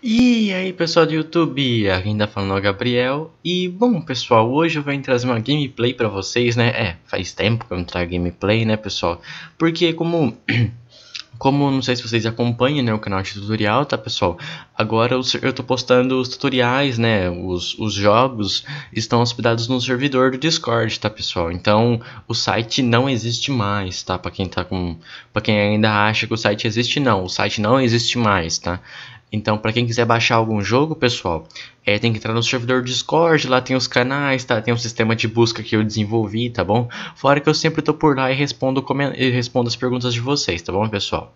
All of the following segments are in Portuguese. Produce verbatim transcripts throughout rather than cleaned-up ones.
E aí pessoal do YouTube, aqui ainda falando o Gabriel. E bom pessoal, hoje eu venho trazer uma gameplay pra vocês, né? É, faz tempo que eu não trago gameplay, né pessoal? Porque como... Como não sei se vocês acompanham, né, o canal de tutorial, tá pessoal? Agora eu, eu tô postando os tutoriais, né? Os, os jogos estão hospedados no servidor do Discord, tá pessoal? Então o site não existe mais, tá? Pra quem tá com. Pra quem ainda acha que o site existe, não. O site não existe mais, tá? Então, para quem quiser baixar algum jogo, pessoal, é, tem que entrar no servidor Discord, lá tem os canais, tá? Tem um sistema de busca que eu desenvolvi, tá bom? Fora que eu sempre tô por lá e respondo, e respondo as perguntas de vocês, tá bom, pessoal?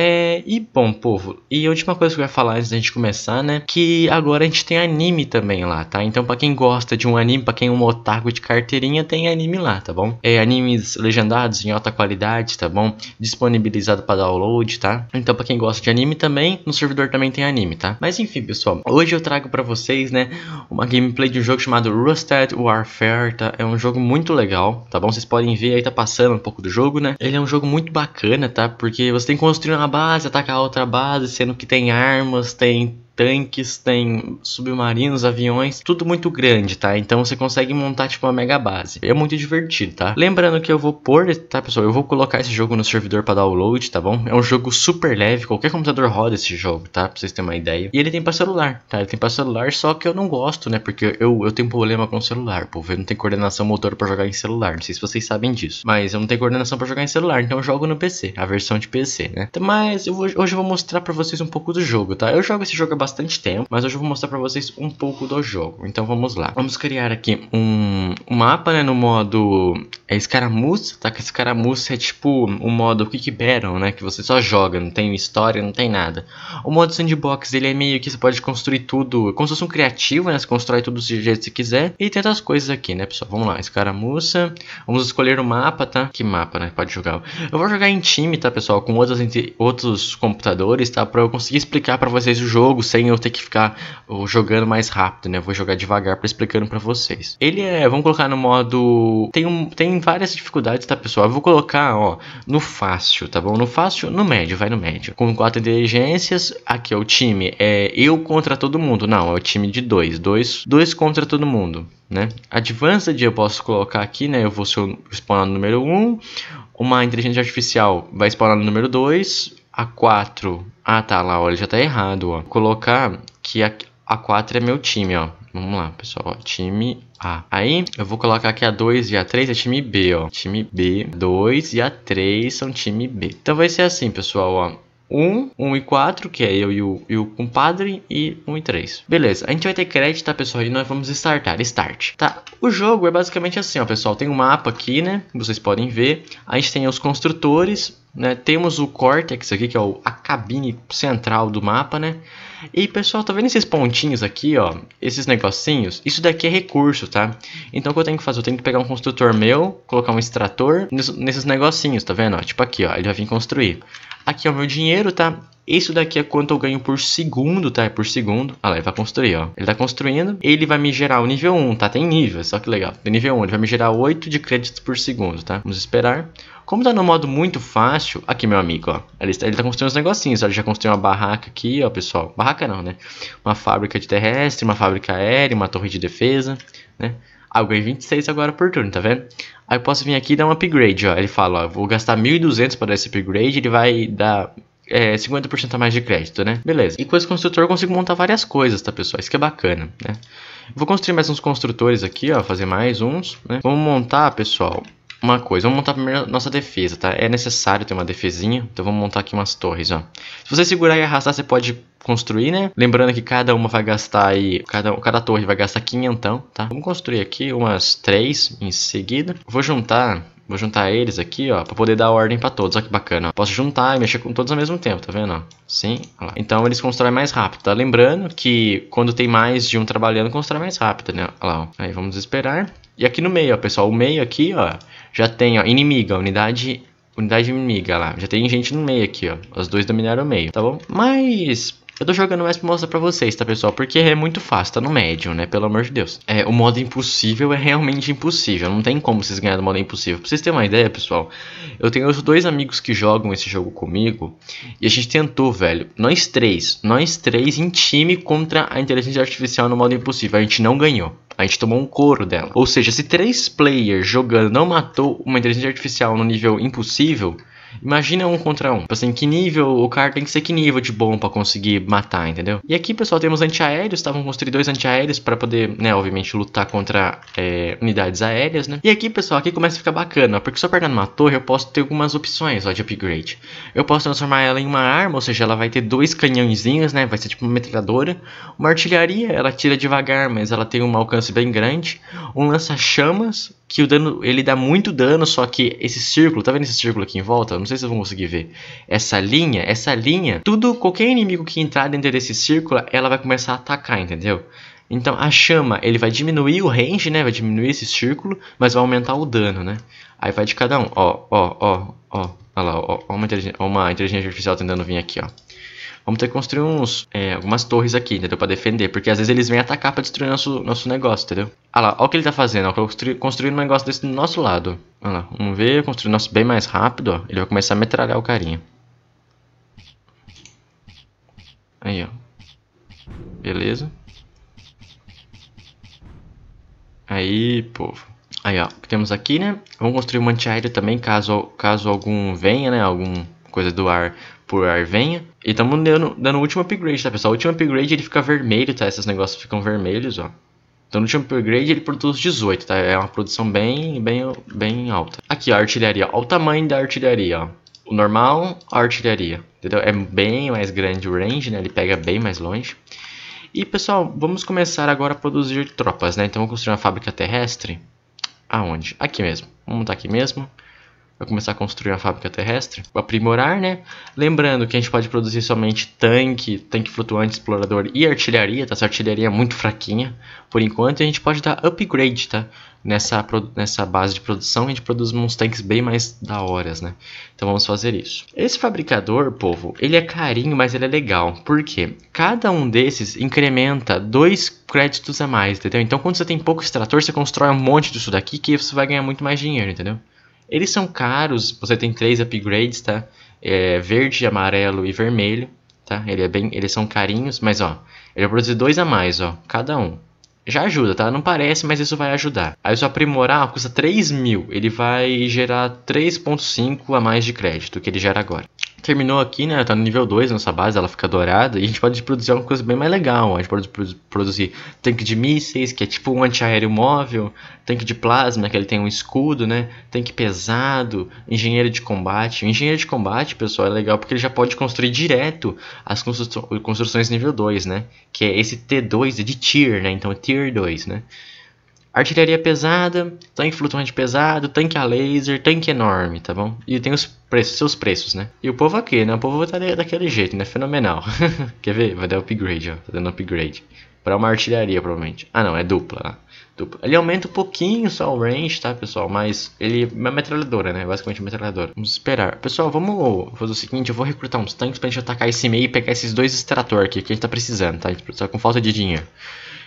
É, e bom, povo, e a última coisa que eu ia falar antes da gente começar, né? Que agora a gente tem anime também lá, tá? Então, pra quem gosta de um anime, pra quem é um otaku de carteirinha, tem anime lá, tá bom? É, animes legendados em alta qualidade, tá bom? Disponibilizado pra download, tá? Então, pra quem gosta de anime também, no servidor também tem anime, tá? Mas enfim, pessoal, hoje eu trago pra vocês, né? Uma gameplay de um jogo chamado Rusted Warfare, tá? É um jogo muito legal, tá bom? Vocês podem ver aí, tá passando um pouco do jogo, né? Ele é um jogo muito bacana, tá? Porque você tem que construir uma base, atacar a outra base, sendo que tem armas, tem tanques, tem submarinos, aviões, tudo muito grande, tá? Então você consegue montar tipo uma mega base. É muito divertido, tá? Lembrando que eu vou pôr, tá pessoal? Eu vou colocar esse jogo no servidor pra download, tá bom? É um jogo super leve, qualquer computador roda esse jogo, tá? Pra vocês terem uma ideia. E ele tem pra celular, tá? Ele tem pra celular, só que eu não gosto, né? Porque eu, eu tenho problema com o celular, povo. Eu não tenho coordenação motor pra jogar em celular, não sei se vocês sabem disso. Mas eu não tenho coordenação pra jogar em celular, então eu jogo no P C, a versão de P C, né? Mas eu vou, hoje eu vou mostrar pra vocês um pouco do jogo, tá? Eu jogo esse jogo há bastante tempo, mas hoje eu vou mostrar pra vocês um pouco do jogo. Então vamos lá. Vamos criar aqui um, um mapa, né, no modo é escaramuça, tá? Que escaramuça é tipo o modo Quick Battle, né? Que você só joga, não tem história, não tem nada. O modo Sandbox, ele é meio que você pode construir tudo, como se fosse um criativo, né? Você constrói tudo do jeito que você quiser. E tem outras coisas aqui, né, pessoal? Vamos lá, escaramuça. Vamos escolher o mapa, tá? Que mapa, né? Pode jogar. Eu vou jogar em time, tá, pessoal? Com outros, outros computadores, tá? Pra eu conseguir explicar pra vocês o jogo, sem eu ter que ficar jogando mais rápido, né? Eu vou jogar devagar pra explicando pra vocês. Ele é, vamos colocar no modo... Tem, um, tem várias dificuldades, tá, pessoal? Eu vou colocar, ó, no fácil, tá bom? No fácil, no médio, vai no médio. Com quatro inteligências, aqui, ó, o time é eu contra todo mundo. Não, é o time de dois. Dois, dois contra todo mundo, né? Advanced eu posso colocar aqui, né? Eu vou spawnar no número um. Uma inteligência artificial vai spawnar no número dois. A quatro... Ah, tá lá, olha, já tá errado, ó. Vou colocar que a, a quatro é meu time, ó. Vamos lá, pessoal, ó, time A. Aí, eu vou colocar aqui a dois e a três é time B, ó. Time B, dois e a três são time B. Então vai ser assim, pessoal, ó. um, um e quatro, que é eu e o, e o compadre, e um e três. Beleza, a gente vai ter crédito, tá, pessoal? E nós vamos startar, start. Tá, o jogo é basicamente assim, ó, pessoal. Tem um mapa aqui, né, vocês podem ver. A gente tem os construtores, né, temos o córtex aqui, que é o, a cabine central do mapa, né. E, pessoal, tá vendo esses pontinhos aqui, ó? Esses negocinhos? Isso daqui é recurso, tá? Então, o que eu tenho que fazer? Eu tenho que pegar um construtor meu, colocar um extrator nesses negocinhos, tá vendo? Ó, tipo aqui, ó, ele vai vir construir. Aqui é o meu dinheiro, tá? Isso daqui é quanto eu ganho por segundo, tá? É por segundo. Ah lá, ele vai construir, ó. Ele tá construindo. Ele vai me gerar o nível um, tá? Tem nível, só que legal. Tem nível um, ele vai me gerar oito de créditos por segundo, tá? Vamos esperar. Como tá no modo muito fácil... Aqui, meu amigo, ó. Ele tá, ele tá construindo uns negocinhos, ó. Ele já construiu uma barraca aqui, ó, pessoal. Barraca não, né? Uma fábrica de terrestre, uma fábrica aérea, uma torre de defesa, né? Ah, eu ganhei vinte e seis agora por turno, tá vendo? Aí eu posso vir aqui e dar um upgrade, ó. Ele fala, ó, eu vou gastar mil e duzentos para dar esse upgrade, ele vai dar... É, cinquenta por cento a mais de crédito, né? Beleza. E com esse construtor eu consigo montar várias coisas, tá, pessoal? Isso que é bacana, né? Vou construir mais uns construtores aqui, ó. Fazer mais uns, né? Vamos montar, pessoal, uma coisa. Vamos montar primeiro nossa defesa, tá? É necessário ter uma defesinha. Então vamos montar aqui umas torres, ó. Se você segurar e arrastar, você pode construir, né? Lembrando que cada uma vai gastar aí... Cada, cada torre vai gastar quinhentão, tá? Vamos construir aqui umas três em seguida. Vou juntar... Vou juntar eles aqui, ó, pra poder dar ordem pra todos. Olha que bacana, ó. Posso juntar e mexer com todos ao mesmo tempo, tá vendo, ó? Sim, olha lá. Então eles constroem mais rápido, tá? Lembrando que quando tem mais de um trabalhando, constrói mais rápido, né? Olha lá, ó. Aí vamos esperar. E aqui no meio, ó, pessoal, o meio aqui, ó, já tem, ó, inimiga, unidade... Unidade inimiga, lá. Já tem gente no meio aqui, ó. Os dois dominaram o meio, tá bom? Mas... Eu tô jogando mais pra mostrar pra vocês, tá, pessoal? Porque é muito fácil, tá no médio, né? Pelo amor de Deus. É, o modo impossível é realmente impossível. Não tem como vocês ganharem do modo impossível. Pra vocês terem uma ideia, pessoal, eu tenho os dois amigos que jogam esse jogo comigo. E a gente tentou, velho. Nós três. Nós três em time contra a inteligência artificial no modo impossível. A gente não ganhou. A gente tomou um couro dela. Ou seja, se três players jogando não matou uma inteligência artificial no nível impossível... Imagina um contra um. Tipo assim, que nível, o cara tem que ser que nível de bom pra conseguir matar, entendeu? E aqui, pessoal, temos antiaéreos. Estavam construindo dois antiaéreos pra poder, né, obviamente, lutar contra é, unidades aéreas, né? E aqui, pessoal, aqui começa a ficar bacana, ó, porque se eu pegar numa torre, eu posso ter algumas opções, ó, de upgrade. Eu posso transformar ela em uma arma, ou seja, ela vai ter dois canhãozinhos, né? Vai ser tipo uma metralhadora. Uma artilharia, ela tira devagar, mas ela tem um alcance bem grande. Um lança-chamas, que o dano, ele dá muito dano, só que esse círculo, tá vendo esse círculo aqui em volta? Não sei se vocês vão conseguir ver. Essa linha, essa linha, tudo, qualquer inimigo que entrar dentro desse círculo, ela vai começar a atacar, entendeu? Então a chama, ele vai diminuir o range, né? Vai diminuir esse círculo, mas vai aumentar o dano, né? Aí vai de cada um. Ó, ó, ó, ó. Olha lá, ó, ó, uma inteligência, uma inteligência artificial tentando vir aqui, ó. Vamos ter que construir uns, é, algumas torres aqui, entendeu? Pra defender, porque às vezes eles vêm atacar pra destruir nosso, nosso negócio, entendeu? Olha lá, olha o que ele tá fazendo, ó, construir, construindo um negócio desse do nosso lado. Olha lá, vamos ver, construir nosso bem mais rápido, ó. Ele vai começar a metralhar o carinha. Aí, ó. Beleza. Aí, povo. Aí, ó, o que temos aqui, né? Vamos construir um antiaéreo também, caso, caso algum venha, né? Algum coisa do ar... por arvenha. E estamos dando, dando o último upgrade, tá, pessoal? O último upgrade, ele fica vermelho, tá? Esses negócios ficam vermelhos, ó. Então, no último upgrade, ele produz dezoito, tá? É uma produção bem, bem, bem alta. Aqui, ó, a artilharia. Olha o tamanho da artilharia, ó. O normal, a artilharia, entendeu? É bem mais grande o range, né? Ele pega bem mais longe. E, pessoal, vamos começar agora a produzir tropas, né? Então, vamos construir uma fábrica terrestre. Aonde? Aqui mesmo. Vamos montar aqui mesmo. Vai começar a construir uma fábrica terrestre. Vou aprimorar, né? Lembrando que a gente pode produzir somente tanque, tanque flutuante, explorador e artilharia, tá? Essa artilharia é muito fraquinha. Por enquanto, a gente pode dar upgrade, tá? Nessa, nessa base de produção, a gente produz uns tanques bem mais da horas, né? Então, vamos fazer isso. Esse fabricador, povo, ele é carinho, mas ele é legal. Por quê? Cada um desses incrementa dois créditos a mais, entendeu? Então, quando você tem pouco extrator, você constrói um monte disso daqui que você vai ganhar muito mais dinheiro, entendeu? Eles são caros, você tem três upgrades, tá? É, verde, amarelo e vermelho, tá? Ele é bem, eles são carinhos, mas ó, ele vai produzir dois a mais, ó, cada um. Já ajuda, tá? Não parece, mas isso vai ajudar. Aí se eu aprimorar, ó, custa três mil, ele vai gerar três ponto cinco a mais de crédito, que ele gera agora. Terminou aqui, né? Tá no nível dois, nossa base, ela fica dourada. E a gente pode produzir uma coisa bem mais legal, ó. A gente pode produzir tanque de mísseis, que é tipo um antiaéreo móvel. Tanque de plasma, que ele tem um escudo, né? Tanque pesado. Engenheiro de combate. O engenheiro de combate, pessoal, é legal porque ele já pode construir direto as constru... construções nível dois, né? Que é esse T dois, é de tier, né? Então é tier dois, né? Artilharia pesada, tanque flutuante pesado, tanque a laser, tanque enorme, tá bom? E tem os preços, seus preços, né? E o povo aqui, né? O povo tá daquele jeito, né? Fenomenal. Quer ver? Vai dar upgrade, ó. Tá dando upgrade. Pra uma artilharia, provavelmente. Ah, não. É dupla, né? Dupla. Ele aumenta um pouquinho só o range, tá, pessoal? Mas ele é uma metralhadora, né? Basicamente uma metralhadora. Vamos esperar. Pessoal, vamos fazer o seguinte. Eu vou recrutar uns tanques pra gente atacar esse meio e pegar esses dois extrator aqui que a gente tá precisando, tá? A gente tá com falta de dinheiro.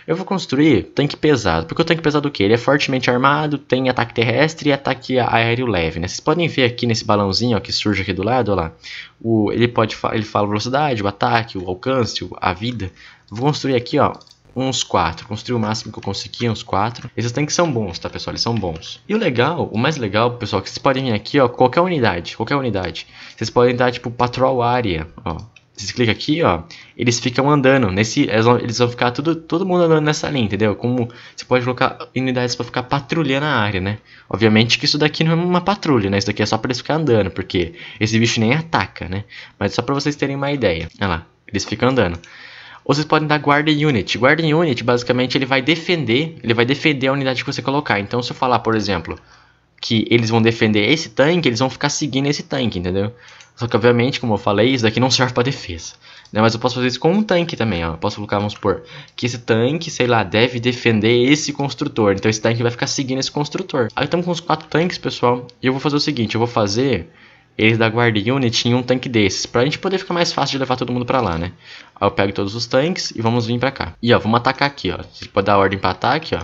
Eu vou construir tanque pesado, porque o tanque pesado o que? Ele é fortemente armado, tem ataque terrestre e ataque aéreo leve, né? Vocês podem ver aqui nesse balãozinho, ó, que surge aqui do lado, ó lá. O, ele, pode, ele fala velocidade, o ataque, o alcance, a vida. Vou construir aqui, ó, uns quatro. Construir o máximo que eu conseguir, uns quatro. Esses tanques são bons, tá, pessoal? Eles são bons. E o legal, o mais legal, pessoal, é que vocês podem vir aqui, ó, qualquer unidade, qualquer unidade. Vocês podem dar, tipo, patrol área, ó. Vocês clicam aqui, ó, eles ficam andando, nesse, eles vão, eles vão ficar tudo, todo mundo andando nessa linha, entendeu? Como você pode colocar unidades para ficar patrulhando a área, né? Obviamente que isso daqui não é uma patrulha, né? Isso daqui é só para eles ficarem andando, porque esse bicho nem ataca, né? Mas só para vocês terem uma ideia. Olha lá, eles ficam andando. Ou vocês podem dar guarda unit. Guarda unit, basicamente, ele vai defender, ele vai defender a unidade que você colocar. Então, se eu falar, por exemplo, que eles vão defender esse tanque, eles vão ficar seguindo esse tanque, entendeu? Só que, obviamente, como eu falei, isso daqui não serve pra defesa, né? Mas eu posso fazer isso com um tanque também, ó. Eu posso colocar, vamos supor, que esse tanque, sei lá, deve defender esse construtor. Então, esse tanque vai ficar seguindo esse construtor. Aí, estamos com os quatro tanques, pessoal. E eu vou fazer o seguinte, eu vou fazer eles da Guardiune tinham um tanque desses, pra gente poder ficar mais fácil de levar todo mundo pra lá, né? Aí eu pego todos os tanques e vamos vir pra cá. E ó, vamos atacar aqui, ó. Você pode dar ordem pra ataque, ó.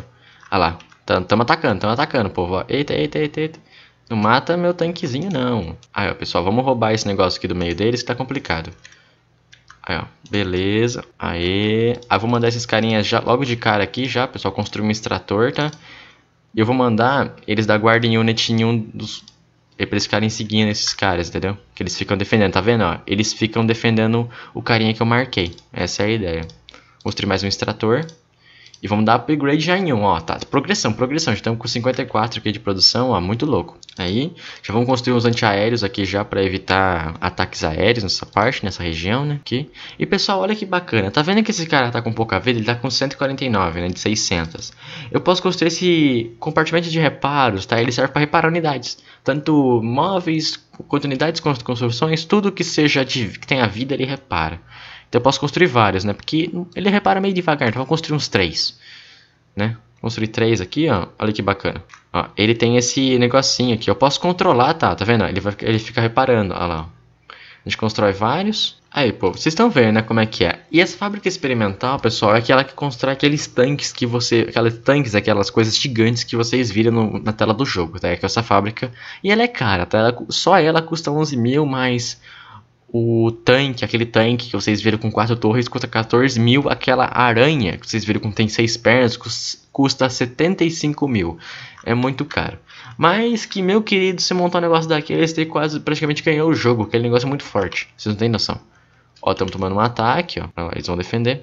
Ah lá, tamo atacando, tamo atacando, povo, ó. Eita, eita, eita, eita. Não mata meu tanquezinho, não. Aí ó, pessoal, vamos roubar esse negócio aqui do meio deles que tá complicado. Aí ó, beleza. Aê. Aí vou mandar esses carinhas já, logo de cara aqui já, pessoal, construir um extrator, tá? E eu vou mandar eles da Guardiunit em um dos... É pra eles ficarem seguindo esses caras, entendeu? Que eles ficam defendendo, tá vendo? Ó, eles ficam defendendo o carinha que eu marquei. Essa é a ideia. Mostrei mais um extrator. E vamos dar upgrade já em um, ó. Tá, progressão, progressão. Já estamos com cinquenta e quatro aqui de produção, ó. Muito louco. Aí, já vamos construir uns antiaéreos aqui já pra evitar ataques aéreos nessa parte, nessa região, né? Aqui. E, pessoal, olha que bacana. Tá vendo que esse cara tá com pouca vida? Ele tá com cento e quarenta e nove, né? De seiscentos. Eu posso construir esse compartimento de reparos, tá? Ele serve pra reparar unidades. Tanto móveis, quanto unidades, quanto construções. Tudo que seja de, que tenha vida, ele repara. Então eu posso construir vários, né? Porque ele repara meio devagar, então eu vou construir uns três, né? Construir três aqui, ó. Olha que bacana. Ó, ele tem esse negocinho aqui. Eu posso controlar, tá? Tá vendo? Ele, vai, ele fica reparando, ó lá. A gente constrói vários. Aí, povo, vocês estão vendo, né? Como é que é. E essa fábrica experimental, pessoal, é aquela que constrói aqueles tanques que você... Aquelas tanques, aquelas coisas gigantes que vocês viram no, na tela do jogo, tá? É essa fábrica. E ela é cara, tá? Ela, só ela custa onze mil, mas... O tanque, aquele tanque que vocês viram com quatro torres, custa quatorze mil. Aquela aranha que vocês viram com tem seis pernas, custa setenta e cinco mil. É muito caro. Mas que, meu querido, se montar um negócio daquele, você quase praticamente ganhou o jogo. Aquele negócio é muito forte. Vocês não têm noção. Ó, estamos tomando um ataque, ó. Eles vão defender.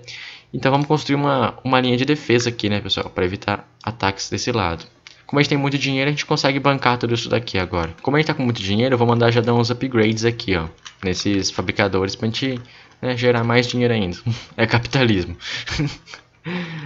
Então vamos construir uma, uma linha de defesa aqui, né, pessoal? Para evitar ataques desse lado. Como a gente tem muito dinheiro, a gente consegue bancar tudo isso daqui agora. Como a gente tá com muito dinheiro, eu vou mandar já dar uns upgrades aqui, ó. Nesses fabricadores pra gente, né, gerar mais dinheiro ainda. É capitalismo.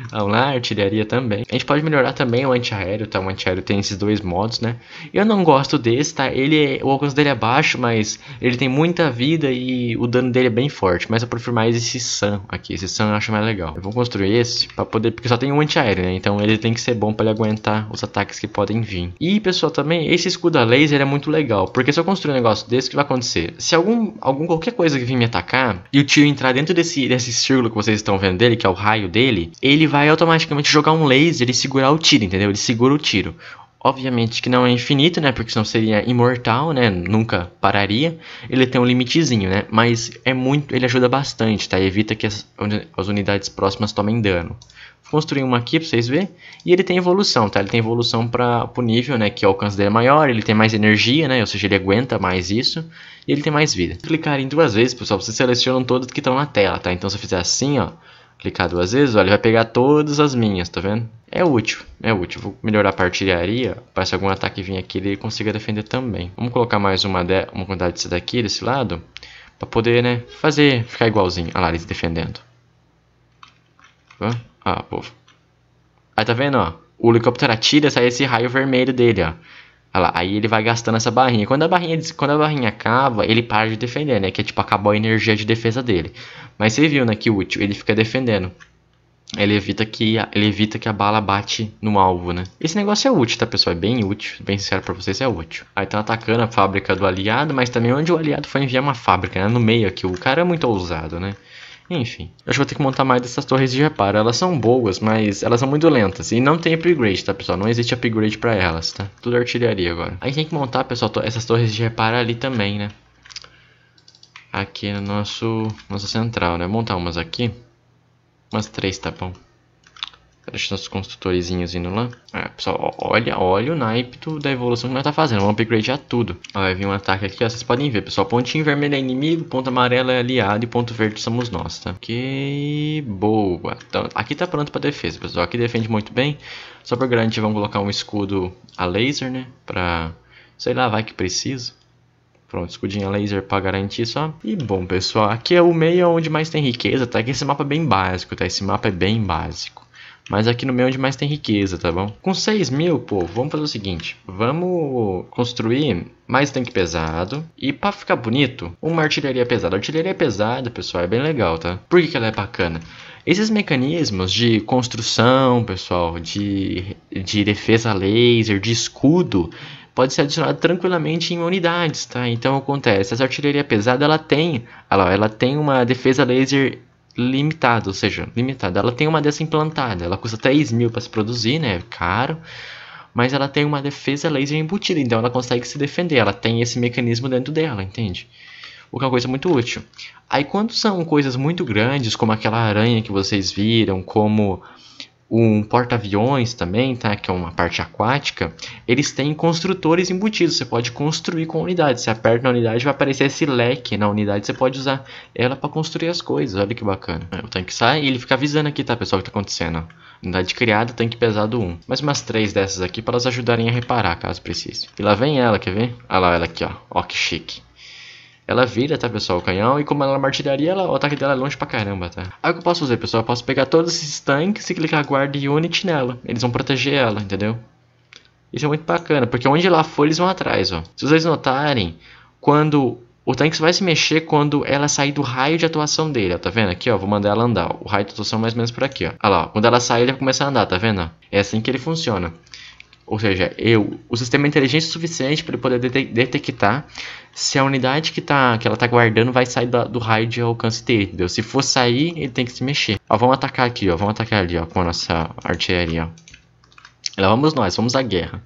Vamos lá, artilharia também. A gente pode melhorar também o antiaéreo, tá? O antiaéreo tem esses dois modos, né? Eu não gosto desse, tá? Ele, o alcance dele é baixo, mas ele tem muita vida e o dano dele é bem forte. Mas eu prefiro mais esse Sun aqui. Esse Sun eu acho mais legal. Eu vou construir esse pra poder... Porque só tem um antiaéreo, né? Então ele tem que ser bom pra ele aguentar os ataques que podem vir. E, pessoal, também esse escudo a laser é muito legal. Porque se eu construir um negócio desse, o que vai acontecer? Se algum, algum qualquer coisa que vir me atacar e o tio entrar dentro desse, desse círculo que vocês estão vendo dele, que é o raio dele... Ele vai automaticamente jogar um laser e segurar o tiro, entendeu? Ele segura o tiro. Obviamente que não é infinito, né? Porque senão seria imortal, né? Nunca pararia. Ele tem um limitezinho, né? Mas é muito... Ele ajuda bastante, tá? E evita que as, as unidades próximas tomem dano. Vou construir uma aqui pra vocês verem. E ele tem evolução, tá? Ele tem evolução pra, pro nível, né? Que o alcance dele é maior. Ele tem mais energia, né? Ou seja, ele aguenta mais isso. E ele tem mais vida. Clicar em duas vezes, pessoal. Vocês selecionam todos que estão na tela, tá? Então se eu fizer assim, ó... Clicar duas vezes, olha, ele vai pegar todas as minhas, tá vendo? É útil, é útil. Vou melhorar a artilharia, para se algum ataque vir aqui, ele consiga defender também. Vamos colocar mais uma, de... uma quantidade desse daqui, desse lado, para poder, né, fazer, ficar igualzinho. Olha lá, eles defendendo. Ó, ah, povo. Aí tá vendo, ó, o helicóptero atira, sai esse raio vermelho dele, ó. Olha lá, aí ele vai gastando essa barrinha. Quando a barrinha, quando a barrinha acaba, ele para de defender, né? Que é tipo, acabou a energia de defesa dele. Mas você viu, né? Que útil. Ele fica defendendo. Ele evita que, ele evita que a bala bate no alvo, né? Esse negócio é útil, tá, pessoal? É bem útil. Bem sincero pra vocês, é útil. Aí tá atacando a fábrica do aliado, mas também onde o aliado foi enviar uma fábrica, né? No meio aqui. O cara é muito ousado, né? Enfim, eu acho que vou ter que montar mais dessas torres de reparo. Elas são boas, mas elas são muito lentas. E não tem upgrade, tá, pessoal? Não existe upgrade pra elas, tá? Tudo artilharia agora. Aí tem que montar, pessoal, to essas torres de reparo ali também, né? Aqui no nosso... Nossa central, né? Montar umas aqui. Umas três, tá bom? Deixa nossos construtorizinhos indo lá. É, pessoal, olha, olha o naipe da evolução que nós tá fazendo. Vamos upgradear tudo. Ó, vai vir um ataque aqui, ó. Vocês podem ver, pessoal. Pontinho vermelho é inimigo, ponto amarelo é aliado e ponto verde somos nós, tá? Que boa. Então, aqui tá pronto pra defesa, pessoal. Aqui defende muito bem. Só por garantir, vamos colocar um escudo a laser, né? Pra... Sei lá, vai que precisa. Pronto, escudinha laser pra garantir só. E bom, pessoal, aqui é o meio onde mais tem riqueza, tá? Que esse mapa é bem básico, tá? Esse mapa é bem básico. Mas aqui no meio onde mais tem riqueza, tá bom? Com seis mil, pô, vamos fazer o seguinte. Vamos construir mais tanque pesado. E pra ficar bonito, uma artilharia pesada. Artilharia pesada, pessoal, é bem legal, tá? Por que que ela é bacana? Esses mecanismos de construção, pessoal, de, de defesa laser, de escudo... pode ser adicionado tranquilamente em unidades, tá? Então acontece, essa artilharia pesada ela tem, ela, ela tem uma defesa laser limitada, ou seja, limitada. Ela tem uma dessa implantada, ela custa três mil para se produzir, né? Caro. Mas ela tem uma defesa laser embutida, então ela consegue se defender, ela tem esse mecanismo dentro dela, entende? O que é uma coisa muito útil. Aí quando são coisas muito grandes, como aquela aranha que vocês viram, como um porta-aviões também, tá? Que é uma parte aquática, eles têm construtores embutidos, você pode construir com unidades, você aperta na unidade vai aparecer esse leque na unidade, você pode usar ela para construir as coisas, olha que bacana. O tanque sai e ele fica avisando aqui, tá pessoal, o que tá acontecendo, unidade criada, tanque pesado um, mais umas três dessas aqui para elas ajudarem a reparar caso precise. E lá vem ela, quer ver? Olha lá ela aqui, ó, ó que chique. Ela vira, tá, pessoal, o canhão, e como ela é uma artilharia, ela, o ataque dela é longe pra caramba, tá? Aí o que eu posso fazer, pessoal? Eu posso pegar todos esses tanques e clicar guard unit nela. Eles vão proteger ela, entendeu? Isso é muito bacana, porque onde ela for, eles vão atrás, ó. Se vocês notarem, quando o tanque vai se mexer quando ela sair do raio de atuação dele, ó, tá vendo? Aqui, ó, vou mandar ela andar, ó. O raio de atuação é mais ou menos por aqui, ó. Olha lá, ó. Quando ela sair, ele vai começar a andar, tá vendo? É assim que ele funciona. Ou seja, eu, o sistema é inteligente o suficiente para ele poder dete detectar se a unidade que, tá, que ela está guardando vai sair da, do raio de alcance dele, entendeu? Se for sair, ele tem que se mexer. Ó, vamos atacar aqui, ó, vamos atacar ali, ó, com a nossa artilharia, ó. Lá vamos nós, vamos à guerra.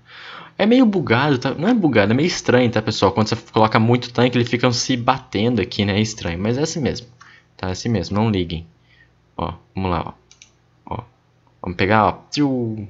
É meio bugado, tá? Não é bugado, é meio estranho, tá, pessoal? Quando você coloca muito tanque, eles ficam se batendo aqui, né? É estranho, mas é assim mesmo. Tá, é assim mesmo, não liguem. Ó, vamos lá, ó. Ó, vamos pegar, ó. Tchiu.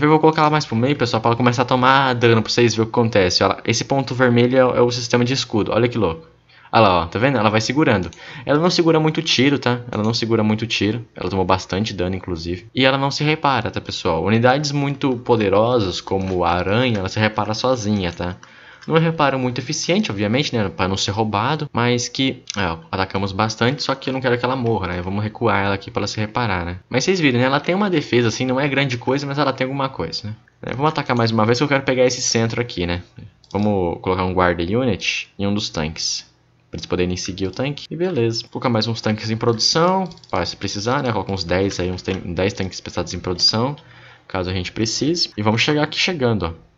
Eu vou colocar ela mais pro meio, pessoal, pra ela começar a tomar dano, pra vocês verem o que acontece. Olha, esse ponto vermelho é, é o sistema de escudo, olha que louco. Olha lá, ó, tá vendo? Ela vai segurando. Ela não segura muito tiro, tá? Ela não segura muito tiro, ela tomou bastante dano, inclusive. E ela não se repara, tá, pessoal? Unidades muito poderosas, como a aranha, ela se repara sozinha, tá? Não é reparo muito eficiente, obviamente, né? Pra não ser roubado, mas que... É, ó, atacamos bastante, só que eu não quero que ela morra, né? Vamos recuar ela aqui pra ela se reparar, né? Mas vocês viram, né? Ela tem uma defesa, assim, não é grande coisa, mas ela tem alguma coisa, né? É, vamos atacar mais uma vez, que eu quero pegar esse centro aqui, né? Vamos colocar um guarda unit em um dos tanques, pra eles poderem seguir o tanque. E beleza. Vou colocar mais uns tanques em produção, ó, se precisar, né? Coloca uns dez aí, uns dez tanques pesados em produção, caso a gente precise. E vamos chegar aqui chegando, ó.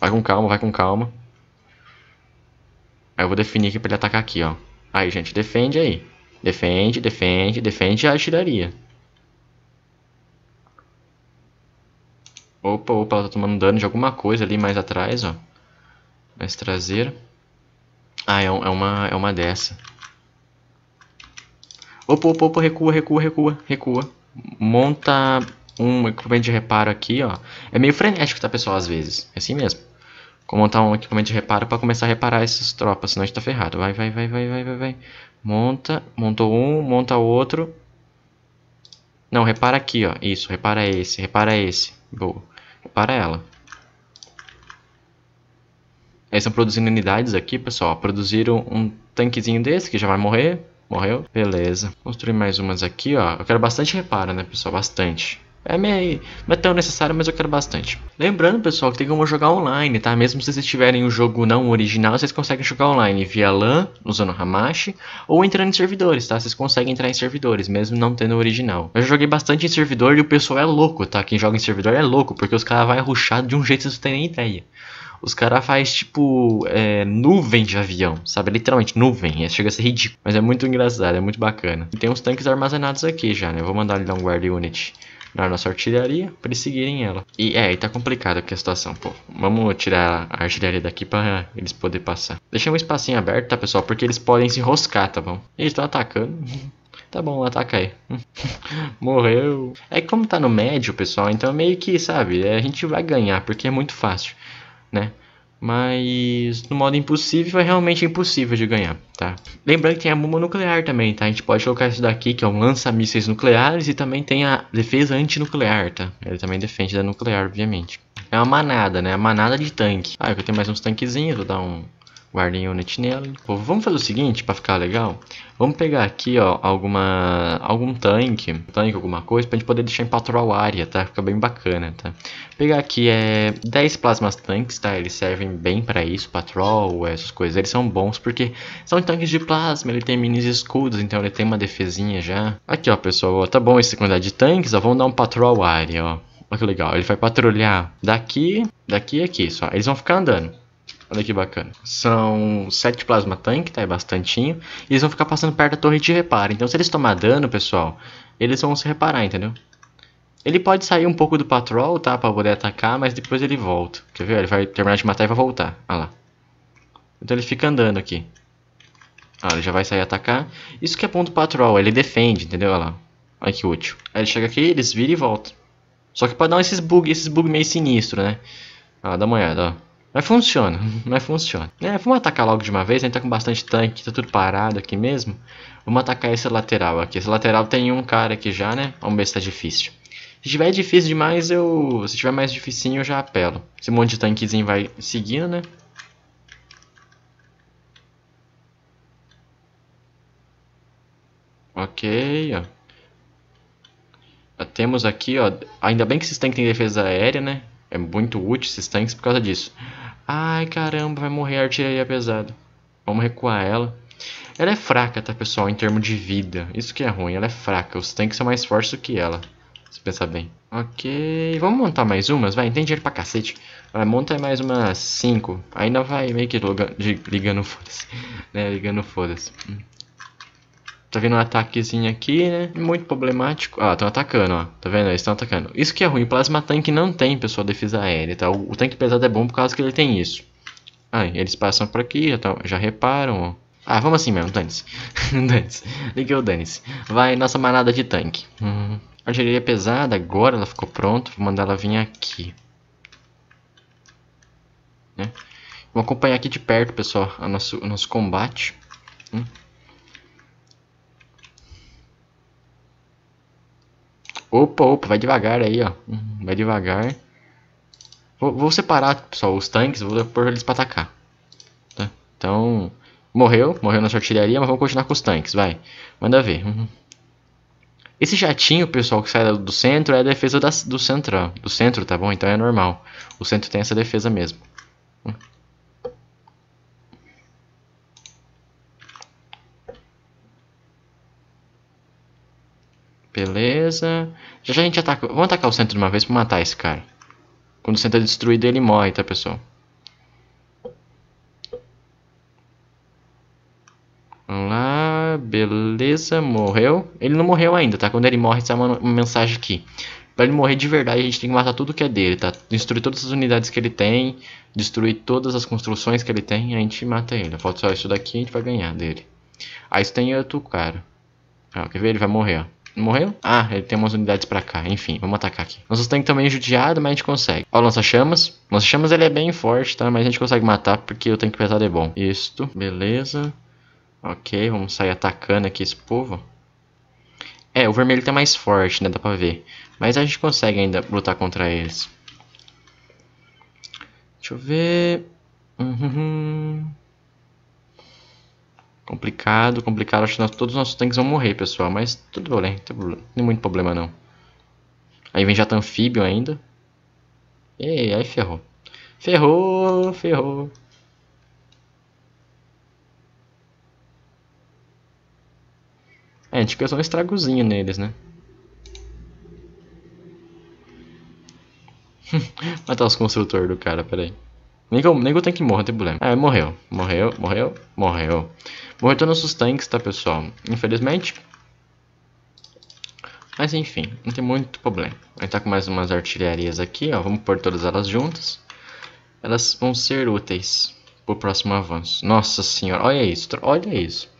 Vai com calma, vai com calma. Aí eu vou definir aqui pra ele atacar aqui, ó. Aí, gente, defende aí. Defende, defende, defende a artilharia. Opa, opa, ela tá tomando dano de alguma coisa ali mais atrás, ó. Mais traseira. Ah, é, um, é, uma, é uma dessa. Opa, opa, opa, recua, recua, recua, recua. Monta um equipamento de reparo aqui, ó. É meio frenético, tá, pessoal, às vezes. É assim mesmo. Vou montar um equipamento de reparo pra começar a reparar essas tropas, senão a gente tá ferrado. Vai, vai, vai, vai, vai, vai, vai. Monta, montou um, monta outro. Não, repara aqui, ó. Isso, repara esse, repara esse. Boa. Repara ela. Eles estão produzindo unidades aqui, pessoal. Produziram um tanquezinho desse, que já vai morrer. Morreu. Beleza. Construir mais umas aqui, ó. Eu quero bastante reparo, né, pessoal? Bastante. É meio... não é tão necessário, mas eu quero bastante. Lembrando, pessoal, que tem como jogar online, tá? Mesmo se vocês tiverem um jogo não original, vocês conseguem jogar online via LAN, usando Hamachi, ou entrando em servidores, tá? Vocês conseguem entrar em servidores, mesmo não tendo o original. Eu já joguei bastante em servidor e o pessoal é louco, tá? Quem joga em servidor é louco, porque os caras vão rushar de um jeito que vocês não têm nem ideia. Os caras fazem, tipo, é, nuvem de avião, sabe? Literalmente, nuvem. Chega a ser ridículo. Mas é muito engraçado, é muito bacana. E tem uns tanques armazenados aqui já, né? Eu vou mandar ele dar um guard unit na nossa artilharia pra eles seguirem ela. E é, e tá complicado aqui a situação, pô. Vamos tirar a artilharia daqui pra eles poderem passar. Deixa um espacinho aberto, tá, pessoal? Porque eles podem se enroscar, tá bom? Eles estão atacando. Tá bom, ataca aí. Morreu. É que como tá no médio, pessoal, então é meio que, sabe? É, a gente vai ganhar, porque é muito fácil, né? Mas no modo impossível é realmente impossível de ganhar, tá? Lembrando que tem a bomba nuclear também, tá? A gente pode colocar isso daqui, que é um lança-mísseis nucleares, e também tem a defesa antinuclear, tá? Ele também defende da nuclear, obviamente. É uma manada, né? A manada de tanque. Ah, eu tenho mais uns tanquezinhos, vou dar um Guardem unit nele. Pô, vamos fazer o seguinte, pra ficar legal. Vamos pegar aqui, ó, alguma... Algum tanque, tanque, alguma coisa, pra gente poder deixar em patrol área, tá? Fica bem bacana, tá? Pegar aqui é dez plasmas tanques, tá? Eles servem bem pra isso, patrol, essas coisas. Eles são bons porque são tanques de plasma, ele tem minis escudos, então ele tem uma defesinha já. Aqui, ó, pessoal, ó, tá bom esse quantidade de tanques, ó, vamos dar um patrol área, ó. Olha que legal, ele vai patrulhar daqui, daqui e aqui só. Eles vão ficar andando. Olha que bacana. São sete plasma tanque, tá? É bastantinho. E eles vão ficar passando perto da torre de reparo. Então se eles tomar dano, pessoal, eles vão se reparar, entendeu? Ele pode sair um pouco do patrol, tá? Pra poder atacar, mas depois ele volta. Quer ver? Ele vai terminar de matar e vai voltar. Olha lá. Então ele fica andando aqui. Ah, ele já vai sair atacar. Isso que é ponto patrol, ele defende, entendeu? Olha lá. Olha que útil. Aí ele chega aqui, eles viram e voltam. Só que pode dar esses bugs, esses bugs meio sinistros, né? Ah, dá uma olhada, ó. Mas funciona, mas funciona. É, vamos atacar logo de uma vez, a gente tá com bastante tanque, tá tudo parado aqui mesmo. Vamos atacar esse lateral aqui. Esse lateral tem um cara aqui já, né? Vamos ver se tá difícil. Se tiver difícil demais, eu... Se tiver mais dificinho, eu já apelo. Esse monte de tanquezinho vai seguindo, né? Ok, ó. Já temos aqui, ó. Ainda bem que esses tanques têm defesa aérea, né? É muito útil esses tanques por causa disso. Ai, caramba, vai morrer a artilharia pesada. Vamos recuar ela. Ela é fraca, tá, pessoal, em termos de vida. Isso que é ruim, ela é fraca. Os tanques são mais fortes do que ela, se pensar bem. Ok, vamos montar mais umas? Vai, tem dinheiro pra cacete. Vai, monta mais umas cinco. Ainda vai meio que ligando foda-se. Né, ligando foda-se. Tá vendo um ataquezinho aqui, né? Muito problemático. Ah, estão atacando, ó. Tá vendo? Eles estão atacando. Isso que é ruim. Plasma tanque não tem, pessoal, defesa aérea, tá? O, o tanque pesado é bom por causa que ele tem isso. Ah, eles passam por aqui, já, tá, já reparam, ó. Ah, vamos assim mesmo, dane-se. Dane-se. Liguei o dane-se. Vai, nossa manada de tanque. Uhum. Artilharia pesada, agora ela ficou pronta. Vou mandar ela vir aqui. Né? Vou acompanhar aqui de perto, pessoal, o nosso, o nosso combate. Hum. Opa, opa, vai devagar aí, ó. Vai devagar. Vou, vou separar, pessoal, os tanques. Vou pôr eles pra atacar. Tá? Então, morreu. Morreu nossa artilharia, mas vamos continuar com os tanques, vai. Manda ver. Uhum. Esse jatinho, pessoal, que sai do centro é a defesa das, do centro, ó. Do centro, tá bom? Então é normal. O centro tem essa defesa mesmo. Uhum. Beleza. Já, já a gente ataca. Vamos atacar o centro de uma vez pra matar esse cara. Quando o centro é destruído, ele morre, tá, pessoal? Vamos lá. Beleza. Morreu. Ele não morreu ainda, tá? Quando ele morre, sai uma, uma mensagem aqui. Pra ele morrer de verdade, a gente tem que matar tudo que é dele, tá? Destruir todas as unidades que ele tem. Destruir todas as construções que ele tem. A gente mata ele. Falta só isso daqui, a gente vai ganhar dele. Aí isso tem outro cara. Ah, quer ver? Ele vai morrer, ó. Morreu? Ah, ele tem umas unidades pra cá. Enfim, vamos atacar aqui. Nossos tanques estão meio judiados, mas a gente consegue. Ó, lança-chamas. Lança-chamas ele é bem forte, tá? Mas a gente consegue matar porque o tanque pesado é bom. Isto, beleza. Ok, vamos sair atacando aqui esse povo. É, o vermelho tá mais forte, né? Dá pra ver. Mas a gente consegue ainda lutar contra eles. Deixa eu ver... Uhum. Complicado, complicado, acho que nós, todos os nossos tanques vão morrer, pessoal, mas tudo bem, não tem muito problema não. Aí vem jato anfíbio ainda. E aí ferrou. Ferrou, ferrou. É, a gente fez um estragozinho neles, né? Matar os construtores do cara, peraí. Nem que, eu, nem que eu tenho que morrer, não tem problema. É, morreu. Morreu, morreu, morreu. Morreu todos os nossos tanques, tá, pessoal? Infelizmente. Mas, enfim, não tem muito problema. A gente tá com mais umas artilharias aqui, ó. Vamos pôr todas elas juntas. Elas vão ser úteis pro próximo avanço. Nossa senhora, olha isso, olha isso.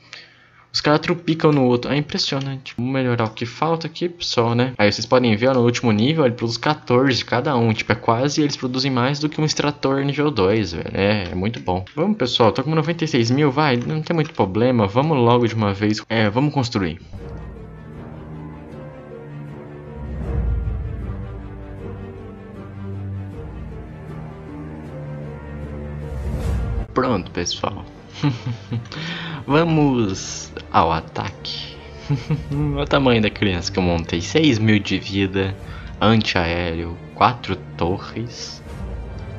Os caras trupicam no outro. É impressionante. Vamos melhorar o que falta aqui, pessoal, né? Aí vocês podem ver, ó, no último nível, ele produz quatorze cada um. Tipo, é quase, eles produzem mais do que um extrator nível dois, velho. É, é muito bom. Vamos, pessoal. Tô com noventa e seis mil, vai. Não tem muito problema. Vamos logo de uma vez. É, vamos construir. Pronto, pessoal. Vamos ao ataque. Olha o tamanho da criança que eu montei. seis mil de vida, antiaéreo, quatro torres,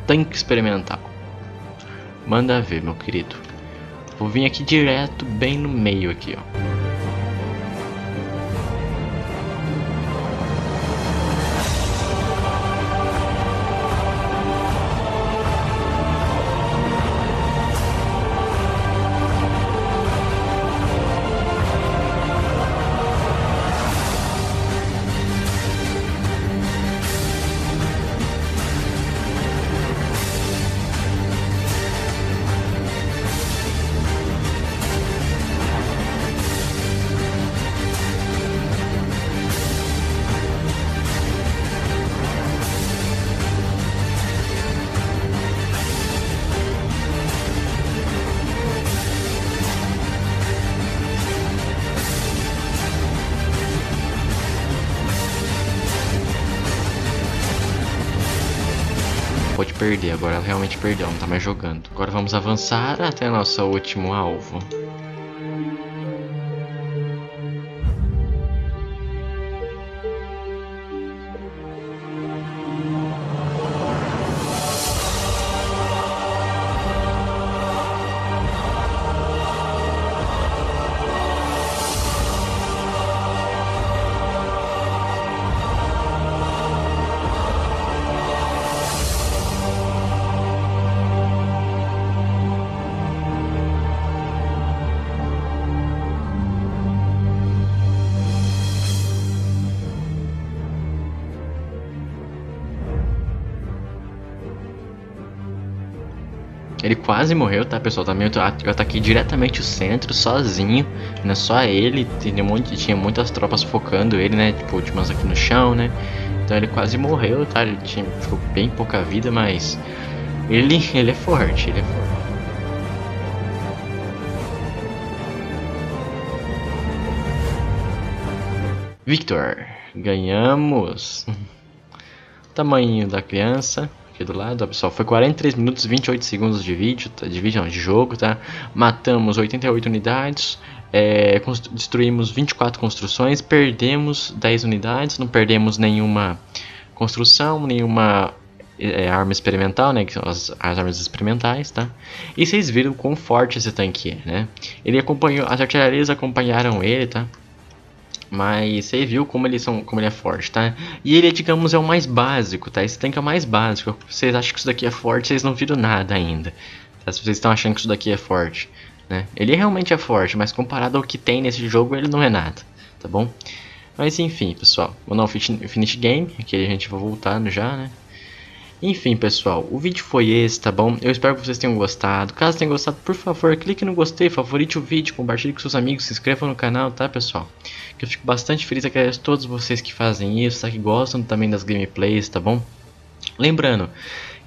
tanque experimental. Manda ver, meu querido. Vou vir aqui direto, bem no meio aqui, ó. Pode perder, agora ela realmente perdeu, não tá mais jogando. Agora vamos avançar até nosso último alvo. Ele quase morreu, tá, pessoal? Também eu ataquei diretamente o centro, sozinho, né? Só ele, tinha, muito, tinha muitas tropas focando ele, né? Tipo, últimas aqui no chão, né? Então ele quase morreu, tá? Ele tinha, ficou bem pouca vida, mas... Ele, ele é forte, ele é forte. Victor! Ganhamos! Tamanho da criança... Aqui do lado, ó, pessoal, foi quarenta e três minutos e vinte e oito segundos de vídeo, tá? De vídeo, não, de jogo, tá? Matamos oitenta e oito unidades, é, destruímos vinte e quatro construções, perdemos dez unidades, não perdemos nenhuma construção, nenhuma é, arma experimental, né? Que são as, as armas experimentais, tá? E vocês viram quão forte esse tanque é, né? Ele acompanhou, as artilharias acompanharam ele, tá? Mas você viu como eles são, como ele é forte, tá? E ele, digamos, é o mais básico, tá? Esse tanque é o mais básico. Vocês acham que isso daqui é forte, vocês não viram nada ainda. Tá? Se vocês estão achando que isso daqui é forte, né? Ele realmente é forte, mas comparado ao que tem nesse jogo, ele não é nada, tá bom? Mas enfim, pessoal. Vou dar um finish game, que a gente vai voltar já, né? Enfim, pessoal, o vídeo foi esse, tá bom? Eu espero que vocês tenham gostado. Caso tenham gostado, por favor, clique no gostei, favorite o vídeo, compartilhe com seus amigos, se inscreva no canal, tá, pessoal? Que eu fico bastante feliz, agradeço a todos vocês que fazem isso, tá? Que gostam também das gameplays, tá bom? Lembrando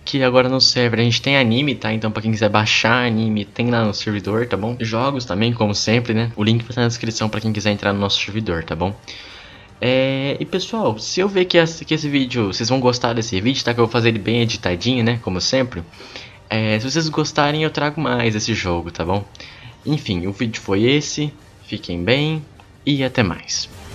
que agora no server a gente tem anime, tá? Então pra quem quiser baixar anime, tem lá no servidor, tá bom? Jogos também, como sempre, né? O link vai estar na descrição pra quem quiser entrar no nosso servidor, tá bom? É, e pessoal, se eu ver que esse, que esse vídeo, vocês vão gostar desse vídeo, tá? Que eu vou fazer ele bem editadinho, né? Como sempre. É, se vocês gostarem, eu trago mais esse jogo, tá bom? Enfim, o vídeo foi esse. Fiquem bem e até mais.